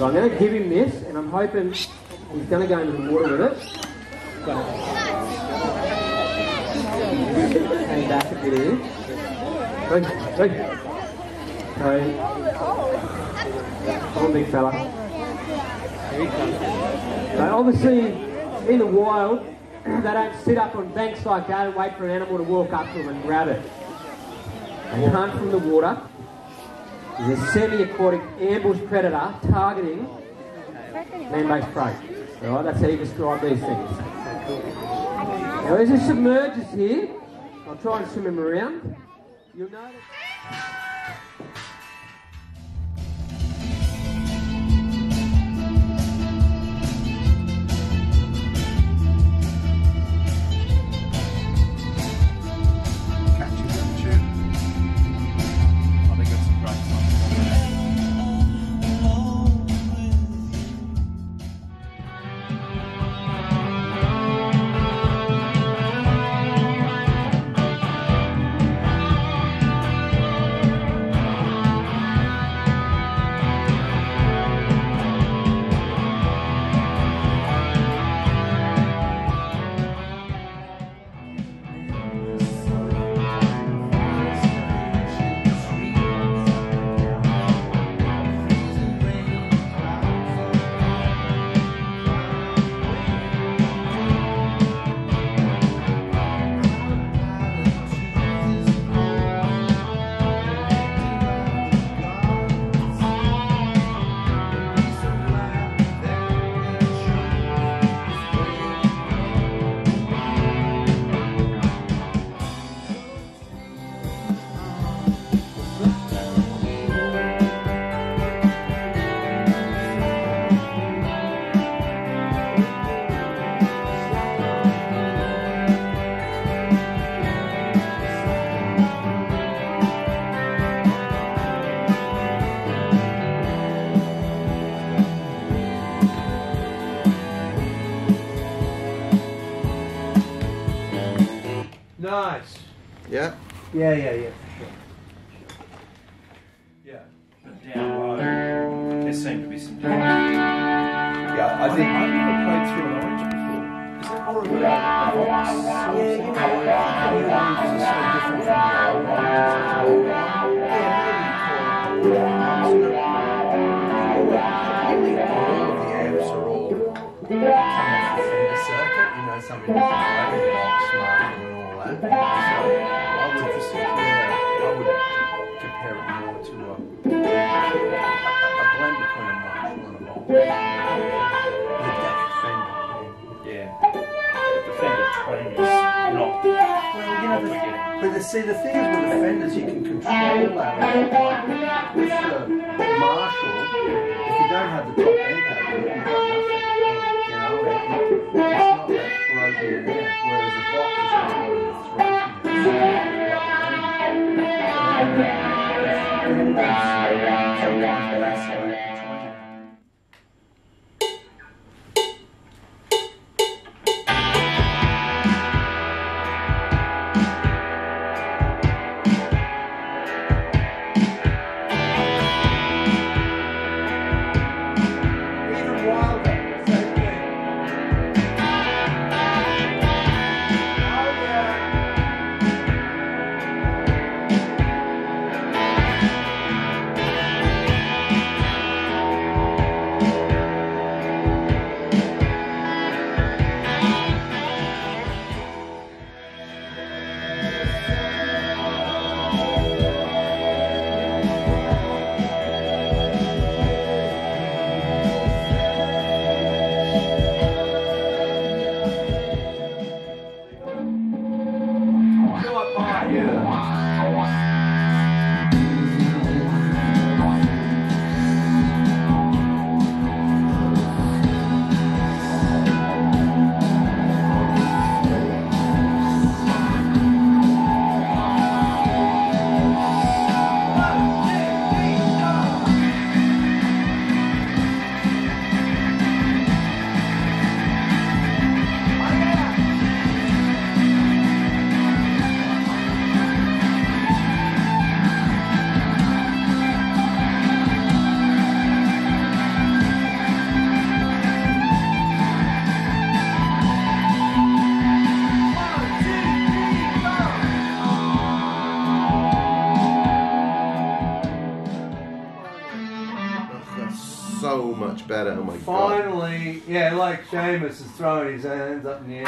So I'm going to give him this, and I'm hoping he's going to go into the water with it. So, and back a bit in. So, I'm a big fella. So obviously, in the wild, they don't sit up on banks like that and wait for an animal to walk up to them and grab it. They hunt from the water. Is a semi-aquatic ambush predator targeting land-based prey. Alright, that's how you describe these things. Now as it submerges here, I'll try and swim him around. You'll notice. Nice. Yeah. Yeah, yeah, yeah. Sure. Yeah. Down low. There seemed to be some down. Yeah, I think I've never played through an orange before. Is it orange? Yeah, you know, orange is so different from the orange. Yeah, the amps are all coming from the circuit. You know, something like a box, marble, and all. So I would compare it more to a blend between a marshal and a bowl. With that Fender. Yeah. But the Fender Twang is not. Well, you know, but see, the thing is with the Fenders, you can control that. With the marshal, if you don't have the top end pad, you have nothing. You know, it's not that throw in there, whereas a box is not going to. Oh my God. Yeah, like Seamus is throwing his hands up in the air.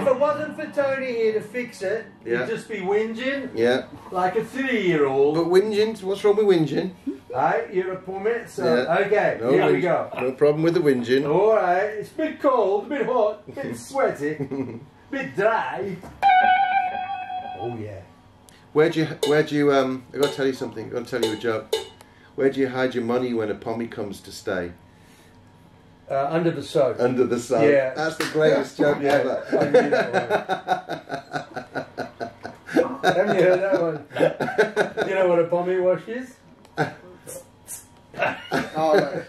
If it wasn't for Tony here to fix it, you'd just be whinging. Yeah. Like a 3-year-old. But whinging, what's wrong with whinging? Right, you're a plummet, so okay, no here we go. No problem with the whinging. Alright, it's a bit cold, a bit hot, a bit sweaty, a bit dry. Oh yeah. Where do you I gotta tell you something, I gotta tell you a joke. Where do you hide your money when a pommy comes to stay? Under the soap. Under the soap. Yeah. That's the greatest joke ever. Haven't you heard that one? You know what a pommy wash is? Oh,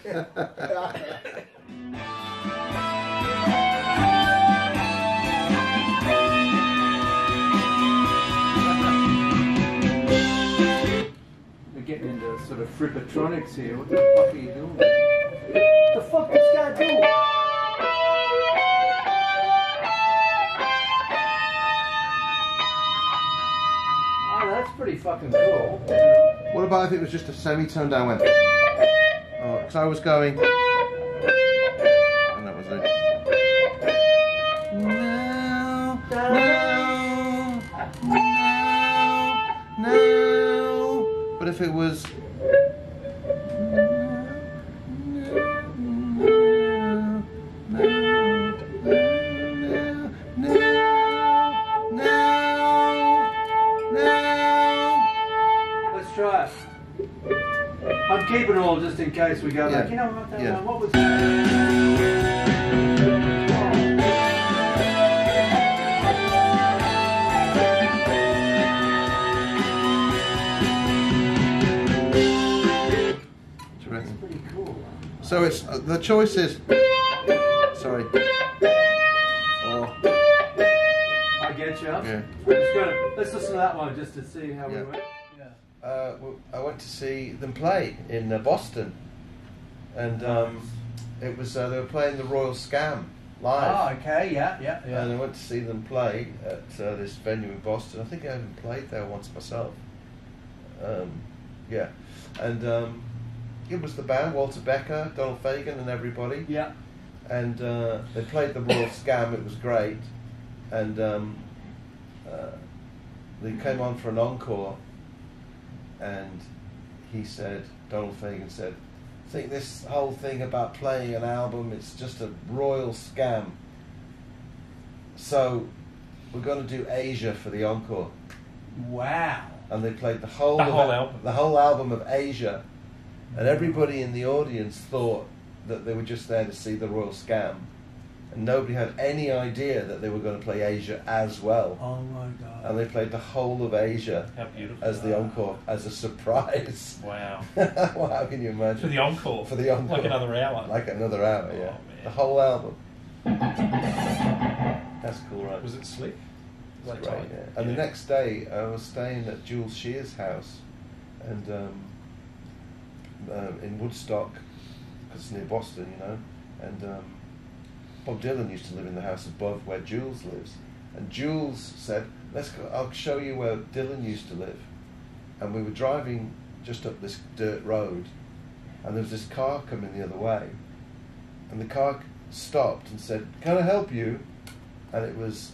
we're getting into sort of frippertronics here. What the fuck are you doing? What the fuck is that doing? That's pretty fucking cool. What about if it was just a semitone down? I went. Oh, because I was going. And that was it. No, no, no, no. But if it was. Keep it all just in case we go like, you know what, what was that? That's pretty cool. So it's, the choice is, sorry. I get you. Yeah. Let's listen to that one just to see how we went. I went to see them play in Boston, and it was they were playing the Royal Scam live. Oh, okay, yeah. And I went to see them play at this venue in Boston. I think I even played there once myself. Yeah, and it was the band Walter Becker, Donald Fagen, and everybody. Yeah, and they played the Royal Scam. It was great, and they came on for an encore. And he said, Donald Fagen said, I think this whole thing about playing an album, it's just a royal scam. So we're going to do Asia for the encore. Wow. And they played the whole album of Asia. And everybody in the audience thought that they were just there to see the Royal Scam. And nobody had any idea that they were going to play Asia as well. Oh my God. And they played the whole of Asia as the encore, as a surprise. Wow. Well, how can you imagine? For the encore? For the encore. Like another hour. Like another hour, yeah. Oh, man. The whole album. That's cool, right? Was it slick? Right, yeah. And the next day, I was staying at Jules Shear's house and in Woodstock, because it's near Boston, you know, and Bob Dylan used to live in the house above where Jules lives, and Jules said, "Let's go. I'll show you where Dylan used to live." And we were driving just up this dirt road, and there was this car coming the other way, and the car stopped and said, "Can I help you?" And it was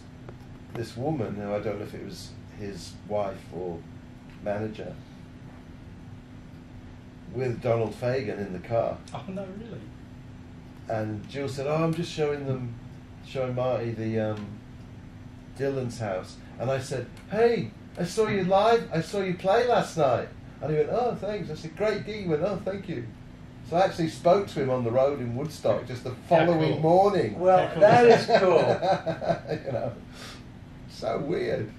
this woman who I don't know if it was his wife or manager, with Donald Fagen in the car. Oh no, really. And Jules said, "Oh, I'm just showing Marty the Dylan's house." And I said, "Hey, I saw you live. I saw you play last night." And he went, "Oh, thanks." I said, "Great gig." He went, "Oh, thank you." So I actually spoke to him on the road in Woodstock just the following morning. Well, that is cool. You know, so weird.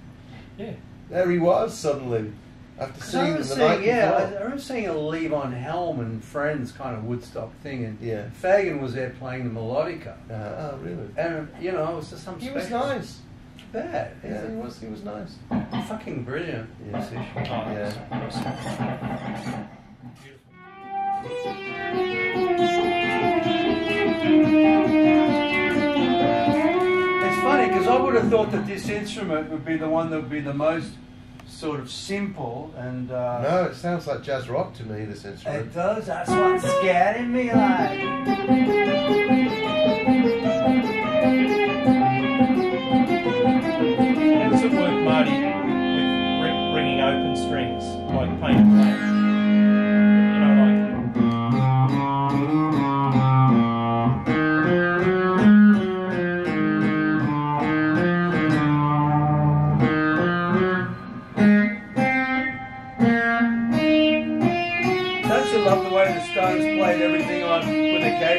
Yeah. There he was suddenly. After seeing the night I remember seeing a Levon Helm and Friends kind of Woodstock thing, and Fagen was there playing the melodica. Oh, really? And you know, it was just some. He was nice. Yeah, yeah, he was nice. Fucking brilliant musician. Yeah. It's funny because I would have thought that this instrument would be the one that would be the most sort of simple and... No, it sounds like jazz rock to me, this instrument. It does, that's what's scaring me like. That's a work, Marty, with bringing open strings, like playing flats.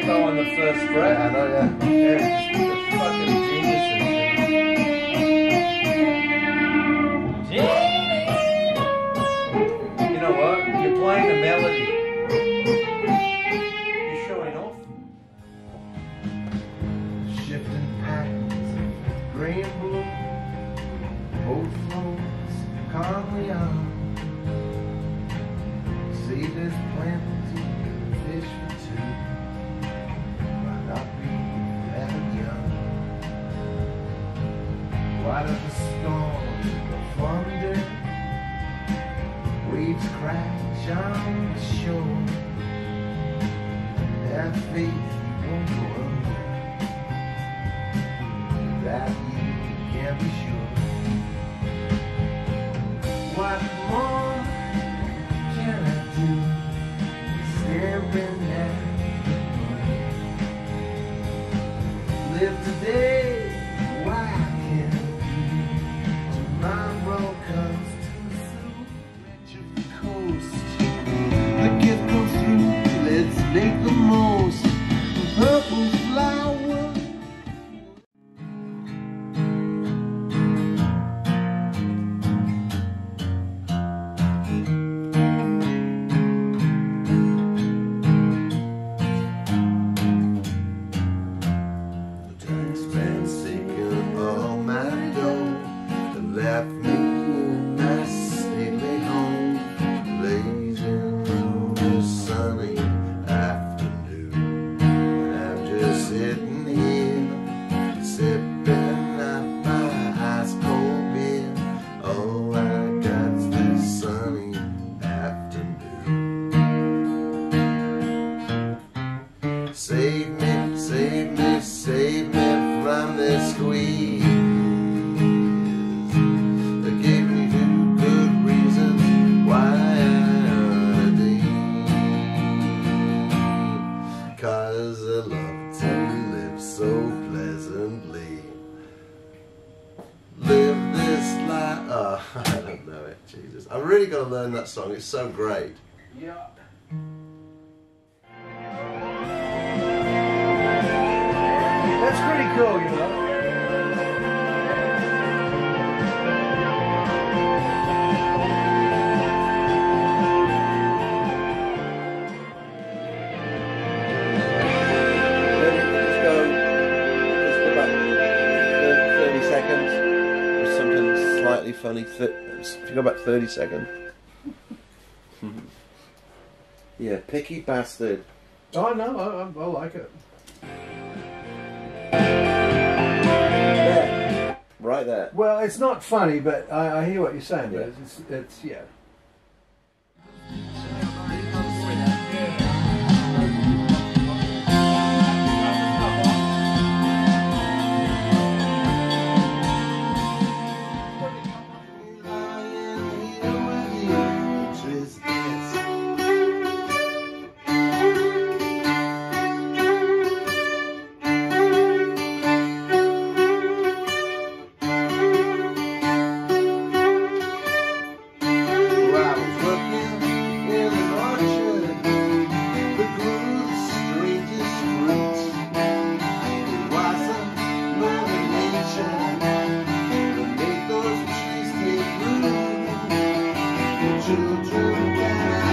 On the first fret, I know, yeah. Just fucking geniuses. Genius. You know what? You're playing a melody. You're showing off. Shifting patterns, green and blue, both flows calmly on. See this plenty of fish for two. Out of the storm, the thunder, waves crash on the shore, that faith won't go under, that you can be sure. What more can I do, staring at the moon, live today. Make the most purple flower. The time's been seeking all my dough and left me nasty lay home, blazing through the sunny sitting here, sipping up my ice cold beer. All I got's this sunny afternoon. Save me, save me, save me from this squeeze. They gave me two good reasons why I did. 'Cause I love so pleasantly. Live this life. Oh, I don't know it. Jesus, I've really got to learn that song. It's so great. Yeah. That's pretty cool, you know. Funny, if you go back 30 seconds. Yeah, picky bastard. Oh no, I like it. There. Right there. Well, it's not funny, but I hear what you're saying. Yeah. But it's yeah. Choo-choo-choo.